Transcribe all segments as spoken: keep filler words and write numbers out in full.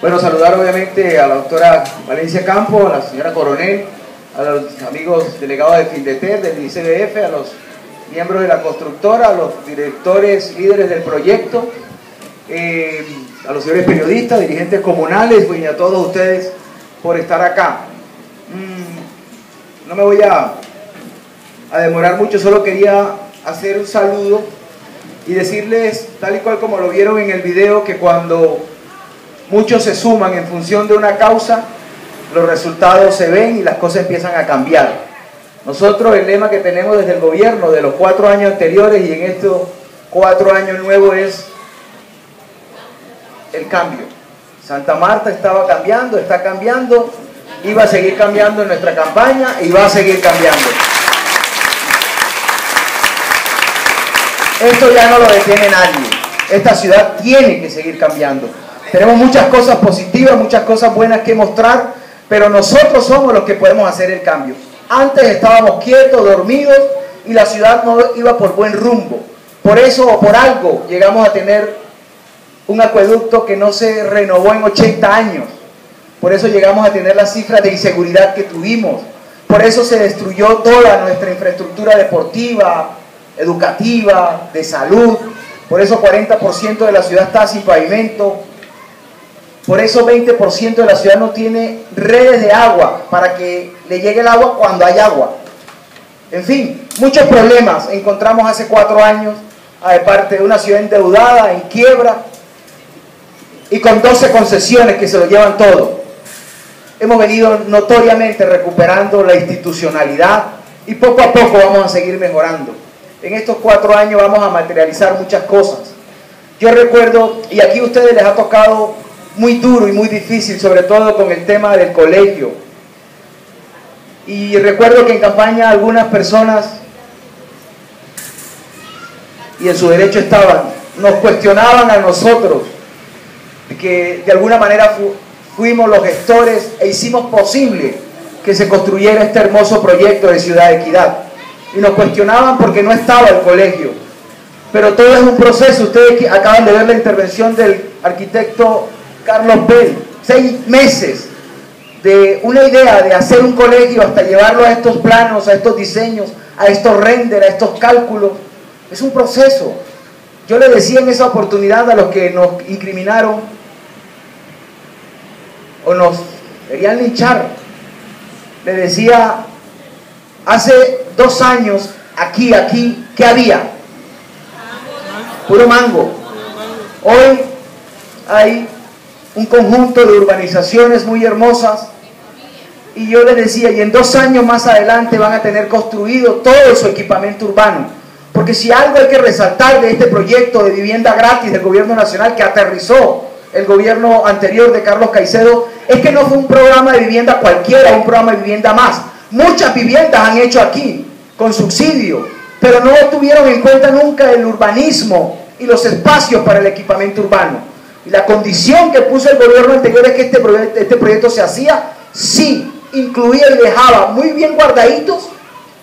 Bueno, saludar obviamente a la doctora Valencia Campo, a la señora Coronel, a los amigos delegados de FINDETER, del I C B F, a los miembros de la constructora, a los directores, líderes del proyecto, eh, a los señores periodistas, dirigentes comunales, y a todos ustedes por estar acá. Mm, no me voy a, a demorar mucho, solo quería hacer un saludo y decirles, tal y cual como lo vieron en el video, que cuando muchos se suman en función de una causa, los resultados se ven y las cosas empiezan a cambiar. Nosotros, el lema que tenemos desde el gobierno de los cuatro años anteriores y en estos cuatro años nuevos es el cambio. Santa Marta estaba cambiando, está cambiando, iba a seguir cambiando en nuestra campaña y va a seguir cambiando. Esto ya no lo detiene nadie. Esta ciudad tiene que seguir cambiando. Tenemos muchas cosas positivas, muchas cosas buenas que mostrar, pero nosotros somos los que podemos hacer el cambio. Antes estábamos quietos, dormidos, y la ciudad no iba por buen rumbo. Por eso o por algo llegamos a tener un acueducto que no se renovó en ochenta años. Por eso llegamos a tener las cifras de inseguridad que tuvimos. Por eso se destruyó toda nuestra infraestructura deportiva, educativa, de salud. Por eso cuarenta por ciento de la ciudad está sin pavimento. Por eso veinte por ciento de la ciudad no tiene redes de agua para que le llegue el agua cuando hay agua. En fin, muchos problemas encontramos hace cuatro años de parte de una ciudad endeudada, en quiebra y con doce concesiones que se lo llevan todo. Hemos venido notoriamente recuperando la institucionalidad y poco a poco vamos a seguir mejorando. En estos cuatro años vamos a materializar muchas cosas. Yo recuerdo, y aquí a ustedes les ha tocado muy duro y muy difícil, sobre todo con el tema del colegio. Y recuerdo que en campaña algunas personas, y en su derecho estaban, nos cuestionaban a nosotros, que de alguna manera fu fuimos los gestores e hicimos posible que se construyera este hermoso proyecto de Ciudad Equidad. Y nos cuestionaban porque no estaba el colegio, pero todo es un proceso. Ustedes acaban de ver la intervención del arquitecto Carlos Bell, seis meses de una idea de hacer un colegio hasta llevarlo a estos planos, a estos diseños, a estos renders, a estos cálculos. Es un proceso. Yo le decía en esa oportunidad a los que nos incriminaron o nos querían linchar, le decía hace dos años, aquí, aquí, ¿qué había? Puro mango. Hoy hay un conjunto de urbanizaciones muy hermosas, y yo les decía, y en dos años más adelante van a tener construido todo su equipamiento urbano, porque si algo hay que resaltar de este proyecto de vivienda gratis del gobierno nacional que aterrizó el gobierno anterior de Carlos Caicedo, es que no fue un programa de vivienda cualquiera, un programa de vivienda más. Muchas viviendas han hecho aquí con subsidio, pero no tuvieron en cuenta nunca el urbanismo y los espacios para el equipamiento urbano. Y la condición que puso el gobierno anterior es que este, proye este proyecto se hacía sí, incluía y dejaba muy bien guardaditos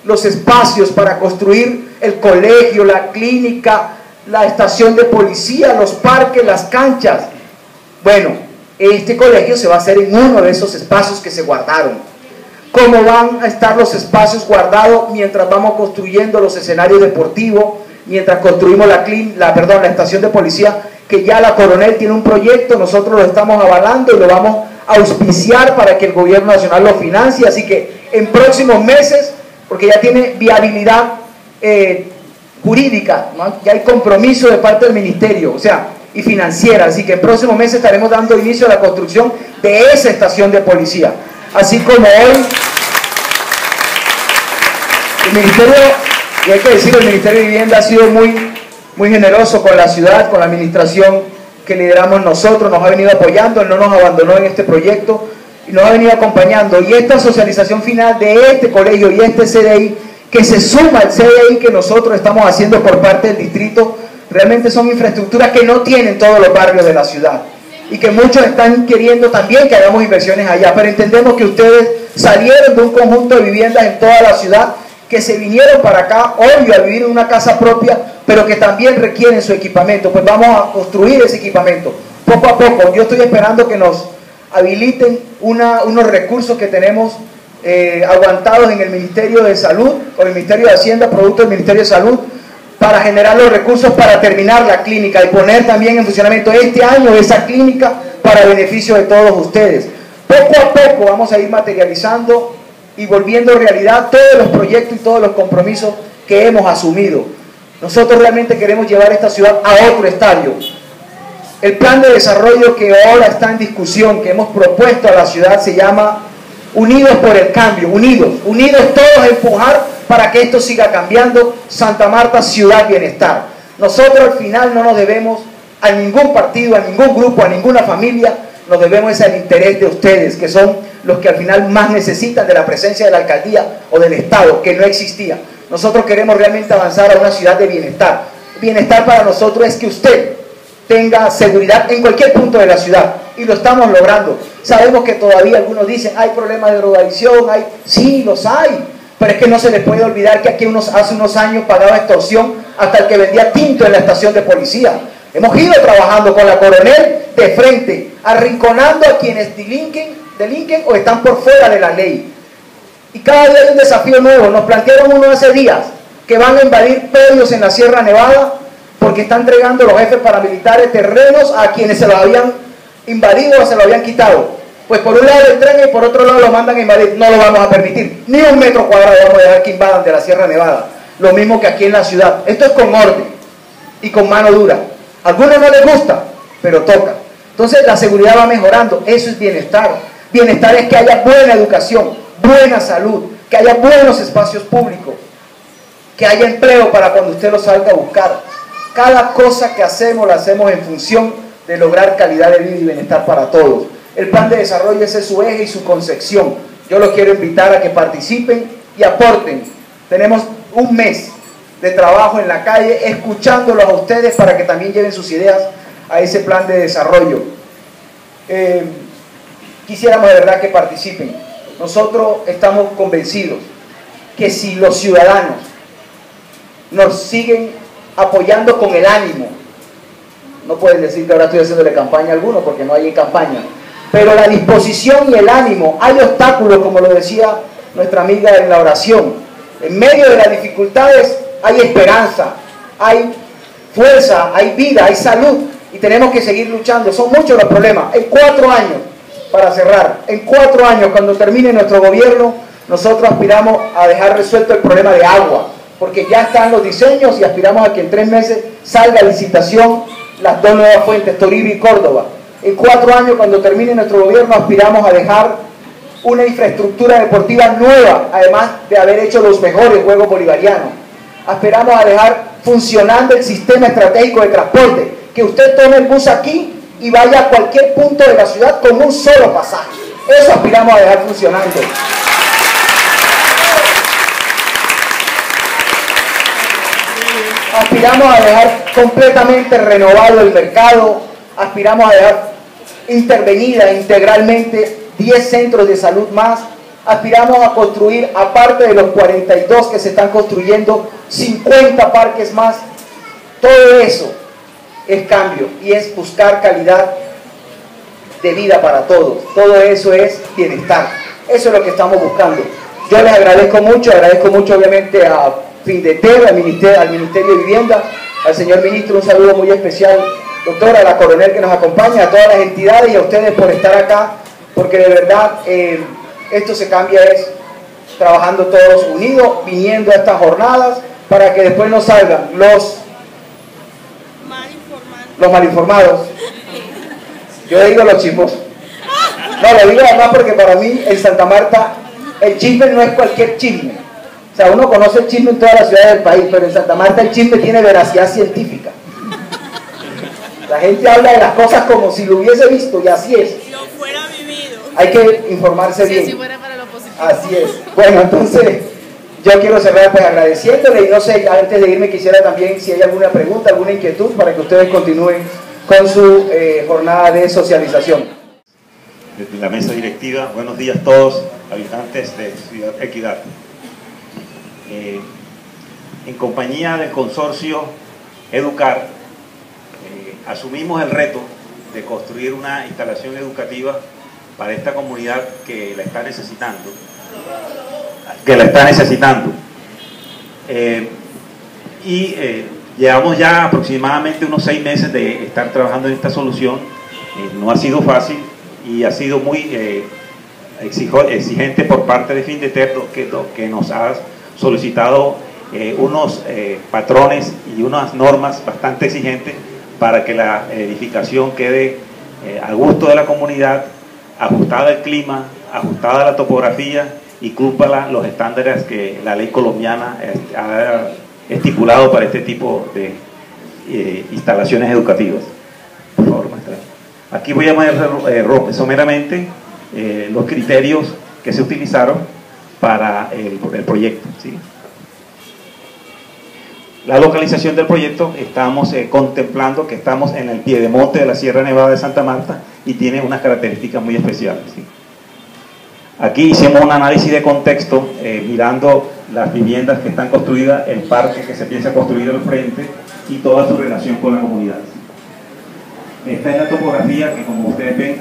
los espacios para construir el colegio, la clínica, la estación de policía, los parques, las canchas. Bueno, este colegio se va a hacer en uno de esos espacios que se guardaron. Cómo van a estar los espacios guardados mientras vamos construyendo los escenarios deportivos, mientras construimos la, clean, la, perdón, la estación de policía, que ya la Coronel tiene un proyecto, nosotros lo estamos avalando y lo vamos a auspiciar para que el gobierno nacional lo financie, así que en próximos meses, porque ya tiene viabilidad eh, jurídica, ¿no? Ya hay compromiso de parte del ministerio, o sea, y financiera, así que en próximos meses estaremos dando inicio a la construcción de esa estación de policía. Así como hoy el Ministerio, y hay que decirlo, el Ministerio de Vivienda ha sido muy, muy generoso con la ciudad, con la administración que lideramos nosotros, nos ha venido apoyando, no nos abandonó en este proyecto, y nos ha venido acompañando. Y esta socialización final de este colegio y este C D I, que se suma al C D I que nosotros estamos haciendo por parte del distrito, realmente son infraestructuras que no tienen todos los barrios de la ciudad, y que muchos están queriendo también que hagamos inversiones allá, pero entendemos que ustedes salieron de un conjunto de viviendas en toda la ciudad, que se vinieron para acá, obvio, a vivir en una casa propia, pero que también requieren su equipamiento. Pues vamos a construir ese equipamiento. poco a poco. Yo estoy esperando que nos habiliten una, unos recursos que tenemos eh, aguantados en el Ministerio de Salud, o el Ministerio de Hacienda, producto del Ministerio de Salud, para generar los recursos para terminar la clínica y poner también en funcionamiento este año esa clínica para beneficio de todos ustedes. Poco a poco vamos a ir materializando y volviendo realidad todos los proyectos y todos los compromisos que hemos asumido. Nosotros realmente queremos llevar esta ciudad a otro estadio. El plan de desarrollo que ahora está en discusión, que hemos propuesto a la ciudad, se llama Unidos por el Cambio, unidos, unidos todos a empujar para que esto siga cambiando. Santa Marta, ciudad bienestar. Nosotros al final no nos debemos a ningún partido, a ningún grupo, a ninguna familia, nos debemos al interés de ustedes, que son los que al final más necesitan de la presencia de la alcaldía o del Estado, que no existía. Nosotros queremos realmente avanzar a una ciudad de bienestar. Bienestar para nosotros es que usted tenga seguridad en cualquier punto de la ciudad, y lo estamos logrando. Sabemos que todavía algunos dicen, hay problemas de drogadicción, hay... sí, los hay, pero es que no se les puede olvidar que aquí unos, hace unos años pagaba extorsión hasta el que vendía tinto en la estación de policía. Hemos ido trabajando con la Coronel de frente, arrinconando a quienes delinquen, delinquen o están por fuera de la ley. Y cada día hay un desafío nuevo. Nos plantearon uno hace días que van a invadir predios en la Sierra Nevada porque están entregando los jefes paramilitares terrenos a quienes se los habían invadido o se los habían quitado. Pues por un lado le entregan y por otro lado los mandan a invadir. No lo vamos a permitir. Ni un metro cuadrado vamos a dejar que invadan de la Sierra Nevada. Lo mismo que aquí en la ciudad. Esto es con orden y con mano dura. A algunos no les gusta, pero toca. Entonces la seguridad va mejorando. Eso es bienestar. Bienestar es que haya buena educación, buena salud, que haya buenos espacios públicos, que haya empleo para cuando usted lo salga a buscar. Cada cosa que hacemos la hacemos en función de lograr calidad de vida y bienestar para todos. El plan de desarrollo, ese es su eje y su concepción. Yo los quiero invitar a que participen y aporten. Tenemos un mes de trabajo en la calle, escuchándolos a ustedes para que también lleven sus ideas a ese plan de desarrollo. Eh, quisiéramos de verdad que participen. Nosotros estamos convencidos que si los ciudadanos nos siguen apoyando con el ánimo, no pueden decir que ahora estoy haciéndole campaña a alguno porque no hay campaña, pero la disposición y el ánimo, hay obstáculos, como lo decía nuestra amiga en la oración, en medio de las dificultades hay esperanza, hay fuerza, hay vida, hay salud, y tenemos que seguir luchando. Son muchos los problemas. En cuatro años, para cerrar, en cuatro años, cuando termine nuestro gobierno, nosotros aspiramos a dejar resuelto el problema de agua, porque ya están los diseños y aspiramos a que en tres meses salga licitación las dos nuevas fuentes, Toribí y Córdoba. En cuatro años, cuando termine nuestro gobierno, aspiramos a dejar una infraestructura deportiva nueva, además de haber hecho los mejores Juegos Bolivarianos. Aspiramos a dejar funcionando el sistema estratégico de transporte, que usted tome el bus aquí y vaya a cualquier punto de la ciudad con un solo pasaje. Eso aspiramos a dejar funcionando. Aspiramos a dejar completamente renovado el mercado. Aspiramos a dejar intervenida integralmente diez centros de salud más. Aspiramos a construir, aparte de los cuarenta y dos que se están construyendo, cincuenta parques más. Todo eso es cambio y es buscar calidad de vida para todos. Todo eso es bienestar. Eso es lo que estamos buscando. Yo les agradezco mucho, agradezco mucho obviamente a FINDETER, al Ministerio, al Ministerio de Vivienda, al señor ministro, un saludo muy especial, doctora, a la Coronel que nos acompaña, a todas las entidades y a ustedes por estar acá, porque de verdad eh, esto se cambia es trabajando todos unidos, viniendo a estas jornadas, para que después no salgan los los malinformados. Yo digo los chismosos. No, lo digo además porque para mí en Santa Marta el chisme no es cualquier chisme. O sea, uno conoce el chisme en todas las ciudades del país, pero en Santa Marta el chisme tiene veracidad científica. La gente habla de las cosas como si lo hubiese visto, y así es. Si lo fuera vivido. Hay que informarse sí, bien. Si fuera para lo positivo. Así es. Bueno, entonces, yo quiero cerrar pues agradeciéndole, y no sé, antes de irme quisiera también si hay alguna pregunta, alguna inquietud, para que ustedes continúen con su eh, jornada de socialización. Desde la mesa directiva, buenos días a todos, habitantes de Ciudad Equidad. Eh, en compañía del consorcio Educar, asumimos el reto de construir una instalación educativa para esta comunidad que la está necesitando, que la está necesitando. Eh, y eh, llevamos ya aproximadamente unos seis meses de estar trabajando en esta solución. Eh, no ha sido fácil y ha sido muy eh, exijo, exigente por parte de FINDETER, que, que nos ha solicitado eh, unos eh, patrones y unas normas bastante exigentes para que la edificación quede eh, a gusto de la comunidad, ajustada al clima, ajustada a la topografía y cumpla los estándares que la ley colombiana ha estipulado para este tipo de eh, instalaciones educativas. Por favor, maestra. Aquí voy a poner eh, someramente eh, los criterios que se utilizaron para el, el proyecto, ¿sí? La localización del proyecto, estamos eh, contemplando que estamos en el piedemonte de la Sierra Nevada de Santa Marta y tiene unas características muy especiales, ¿sí? Aquí hicimos un análisis de contexto, eh, mirando las viviendas que están construidas, el parque que se piensa construir al frente y toda su relación con la comunidad. Esta es la topografía que, como ustedes ven,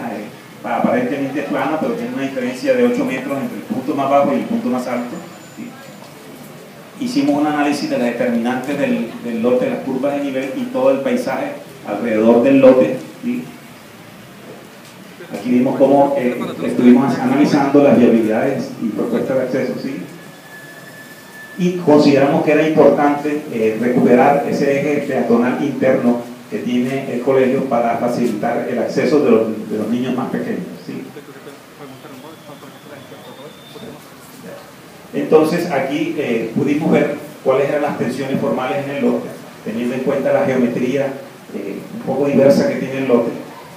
aparentemente es plana, pero tiene una diferencia de ocho metros entre el punto más bajo y el punto más alto. Hicimos un análisis de las determinantes del, del lote, las curvas de nivel y todo el paisaje alrededor del lote, ¿sí? Aquí vimos cómo eh, estuvimos analizando las viabilidades y propuestas de acceso, ¿sí? Y consideramos que era importante eh, recuperar ese eje peatonal interno que tiene el colegio para facilitar el acceso de los, de los niños más pequeños, ¿sí? Entonces aquí eh, pudimos ver cuáles eran las tensiones formales en el lote, teniendo en cuenta la geometría eh, un poco diversa que tiene el lote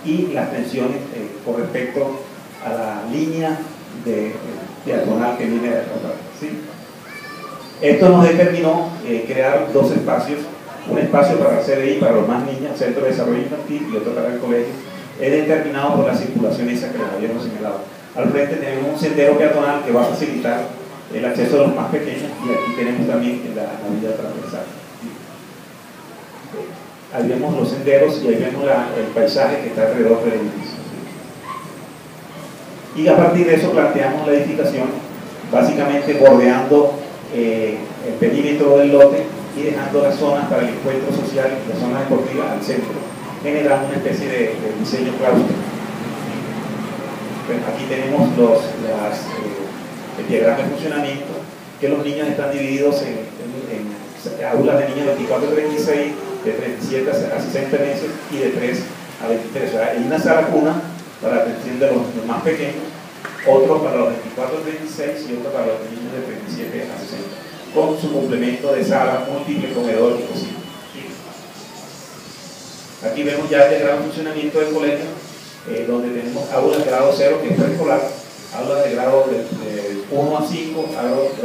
y las tensiones eh, con respecto a la línea de, eh, peatonal que viene de la otra, ¿sí? Esto nos determinó eh, crear dos espacios, un espacio para el C D I, para los más niños, Centro de Desarrollo Infantil, y otro para el colegio. Es determinado por las circulaciones que les habíamos señalado. Al frente tenemos un sendero peatonal que va a facilitar el acceso a los más pequeños, y aquí tenemos también la vía transversal. Ahí vemos los senderos y ahí vemos la, el paisaje que está alrededor del edificio. Y a partir de eso planteamos la edificación, básicamente bordeando eh, el perímetro del lote y dejando las zonas para el encuentro social y las zonas deportivas al centro, generando una especie de, de diseño claustro. Pues aquí tenemos los, las... Eh, el diagrama de funcionamiento, que los niños están divididos en, en, en aulas de niños de veinticuatro a treinta y seis, de treinta y siete a sesenta meses y de tres a veintitrés. O sea, hay una sala cuna para la atención de los, los más pequeños, otro para los veinticuatro a treinta y seis y otro para los niños de treinta y siete a sesenta, con su complemento de sala, múltiple, comedor y cocina. Aquí vemos ya el diagrama de funcionamiento del colegio, eh, donde tenemos aulas de grado cero, que es preescolar, aulas de grado de uno a cinco, aulas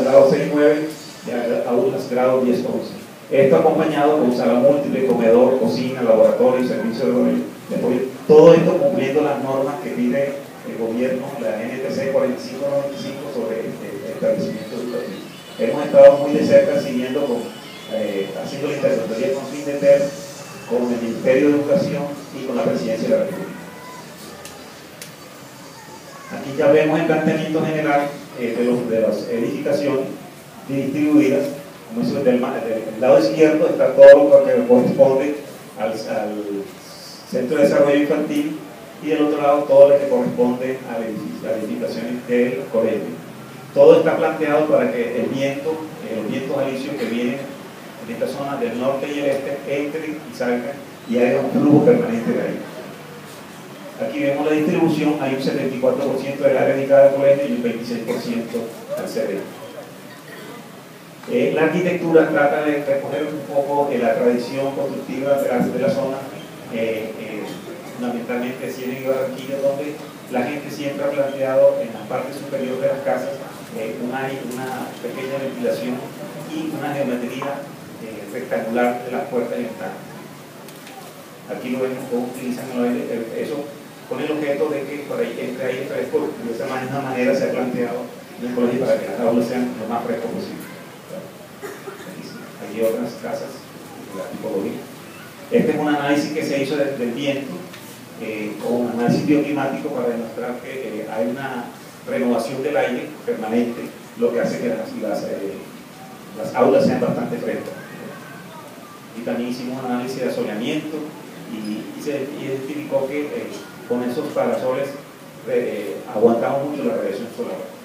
de grado seis a nueve y aulas de grado diez a once. Esto acompañado con sala múltiple, comedor, cocina, laboratorio, servicio de apoyo. Todo esto cumpliendo las normas que pide el gobierno, la N T C cuatro mil quinientos noventa y cinco, sobre el establecimiento educativo. Hemos estado muy de cerca siguiendo con, eh, haciendo la interlocutoría con FINDETER, con el Ministerio de Educación y con la Presidencia de la República. Aquí ya vemos el planteamiento general eh, de, los, de las edificaciones distribuidas. Como dice, del, del lado izquierdo está todo lo que corresponde al, al Centro de Desarrollo Infantil y del otro lado todo lo que corresponde a las edificaciones del colegio. Todo está planteado para que el viento, eh, los vientos alisios que vienen en esta zona del norte y el este, entren y salgan y haya un flujo permanente de aire. Aquí vemos la distribución, hay un setenta y cuatro por ciento del área dedicada al colegio y un veintiséis por ciento al C D I. Eh, la arquitectura trata de recoger un poco eh, la tradición constructiva de la, de la zona, eh, eh, fundamentalmente Ciénaga y Barranquilla, donde la gente siempre ha planteado en la parte superior de las casas eh, una, una pequeña ventilación y una geometría eh, rectangular de las puertas y ventanas. Aquí lo vemos cómo utilizan eso, con el objeto de que por ahí entre ahí entre después, de esa misma manera se ha planteado el colegio para que las aulas sean lo más frescas posible. Aquí otras casas, la tipología. Este es un análisis que se hizo del viento, eh, o un análisis bioclimático, para demostrar que eh, hay una renovación del aire permanente, lo que hace que las, las, eh, las aulas sean bastante frescas. Y también hicimos un análisis de asoleamiento y, y se identificó que eh, con esos parasoles eh, aguantamos mucho la radiación solar.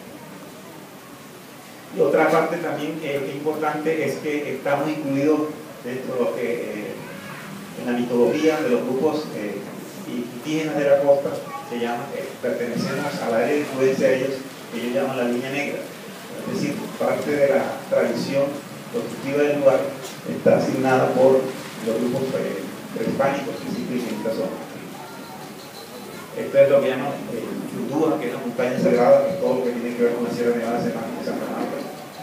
Y otra parte también eh, importante es que estamos incluidos dentro de lo que eh, en la mitología de los grupos eh, indígenas de la costa se llama, eh, pertenecemos al área de influencia de ellos, que ellos llaman la línea negra. Es decir, parte de la tradición constructiva del lugar está asignada por los grupos eh, prehispánicos que existen en esta zona. Esto es lo que llaman Futúa, eh, que es la montaña sagrada, que es todo lo que tiene que ver con la Sierra Nevada de Santa Marta,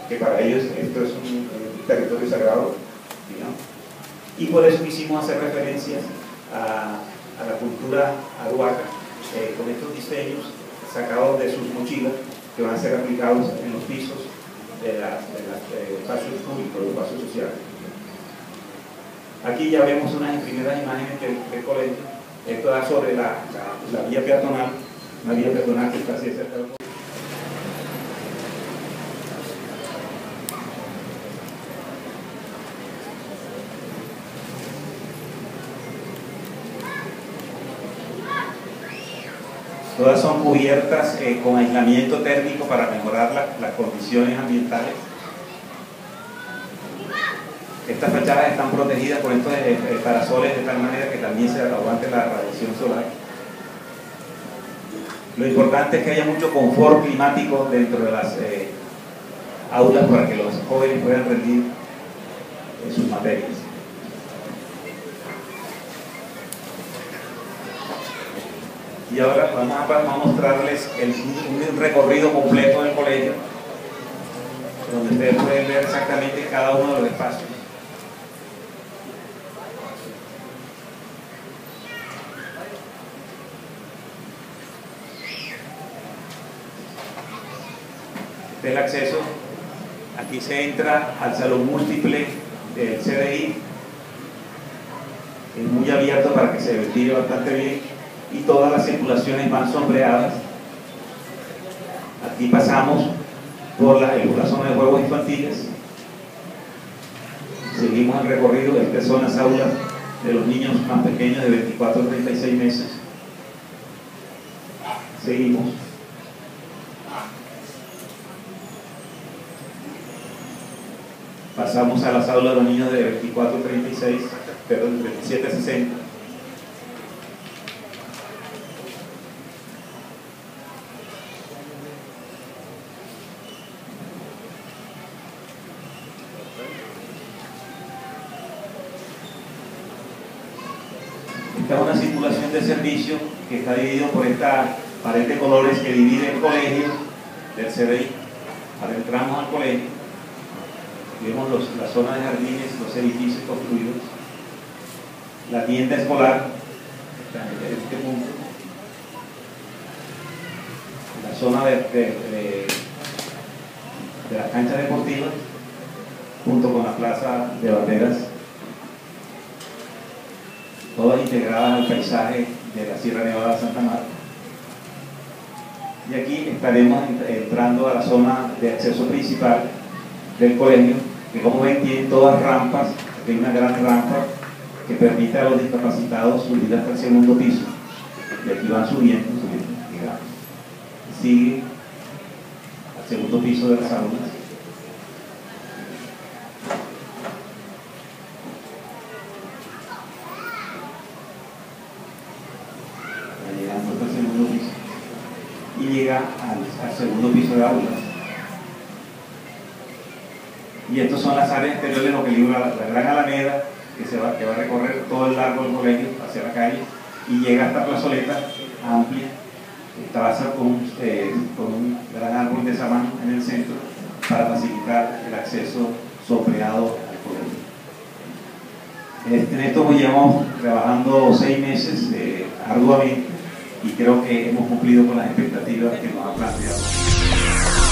que para ellos esto es un, un territorio sagrado, digamos. Y por eso quisimos hacer referencias a, a la cultura arhuaca, eh, con estos diseños sacados de sus mochilas que van a ser aplicados en los pisos de los eh, espacios públicos, los espacios sociales. Aquí ya vemos unas primeras imágenes del, del colegio. Esto da sobre la, la, la vía peatonal, una vía peatonal que está así cerca del colegio. Todas son cubiertas eh, con aislamiento térmico para mejorar la, las condiciones ambientales. Estas fachadas están protegidas por estos eh, parasoles de tal manera que también se aguante la radiación solar. Lo importante es que haya mucho confort climático dentro de las eh, aulas para que los jóvenes puedan rendir eh, sus materias. Y ahora vamos a, vamos a mostrarles el, un, un recorrido completo del colegio, donde ustedes pueden ver exactamente cada uno de los espacios. Este es el acceso. Aquí se entra al salón múltiple del C D I. Es muy abierto para que se ventile bastante bien. Y todas las circulaciones van sombreadas. Aquí pasamos por la, la zona de juegos infantiles. Seguimos el recorrido. Estas son las aulas de los niños más pequeños de veinticuatro a treinta y seis meses. Seguimos. Pasamos a las aulas de los niños de veinticuatro a treinta y seis, perdón, veintisiete a sesenta. Esta es una circulación de servicio que está dividido por esta pared de colores que divide el colegio del C D I. Adentramos al colegio, vemos los, la zona de jardines, los edificios construidos, la tienda escolar, está en este punto, la zona de, de, de, de las canchas deportivas, junto con la plaza de banderas, todas integradas al paisaje de la Sierra Nevada de Santa Marta. Y aquí estaremos entrando a la zona de acceso principal del colegio, que como ven tiene todas rampas, hay una gran rampa que permite a los discapacitados subir hasta el segundo piso. Y aquí van subiendo, subiendo, digamos. Sigue al segundo piso de las aulas. Al, al segundo piso de aulas. Y estas son las áreas exteriores, lo que libra la, la gran alameda que, se va, que va a recorrer todo el largo del colegio hacia la calle y llega a esta plazoleta amplia que traza con un, eh, con un gran árbol de sabana en el centro para facilitar el acceso sombreado al colegio. En esto llevamos trabajando seis meses eh, arduamente, y creo que hemos cumplido con las expectativas que nos ha planteado.